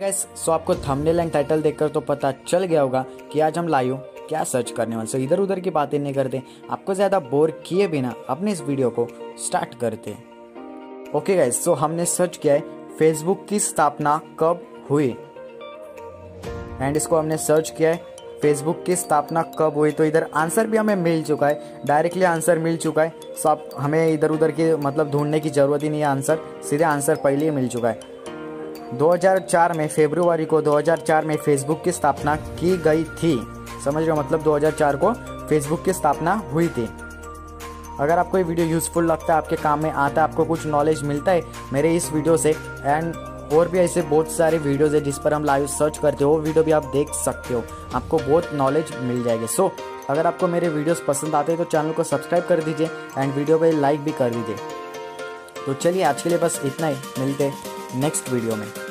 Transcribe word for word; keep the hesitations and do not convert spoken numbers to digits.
Guys so आपको thumbnail and title देखकर तो पता चल गया होगा कि आज हम लाइव क्या सर्च करने वाले। सो इधर उधर की बातें नहीं करते, आपको ज़्यादा बोर किए बिना अपने इस वीडियो को स्टार्ट करते हैं। ओके गाइस सो हमने सर्च किया है फेसबुक की स्थापना कब हुई, एंड इसको हमने सर्च किया है फेसबुक की स्थापना कब हुई। तो इधर आंसर भी हमें मिल चुका है, डायरेक्टली आंसर मिल चुका है। सो आप हमें इधर उधर के मतलब ढूंढने की ज़रूरत ही नहीं है, आंसर सीधे आंसर पहले ही मिल चुका है। दो हज़ार चार में फरवरी को दो हज़ार चार में फेसबुक की स्थापना की गई थी, समझ रहे हो, मतलब दो हज़ार चार को फेसबुक की स्थापना हुई थी। अगर आपको ये वीडियो यूज़फुल लगता है, आपके काम में आता है, आपको कुछ नॉलेज मिलता है मेरे इस वीडियो से, एंड और भी ऐसे बहुत सारे वीडियोज़ है जिस पर हम लाइव सर्च करते हो, वो वीडियो भी आप देख सकते हो, आपको बहुत नॉलेज मिल जाएगी। सो so, अगर आपको मेरे वीडियोज़ पसंद आते हैं तो चैनल को सब्सक्राइब कर दीजिए एंड वीडियो पर लाइक भी कर दीजिए। तो चलिए आज के लिए बस इतना ही, मिलते हैं नेक्स्ट वीडियो में।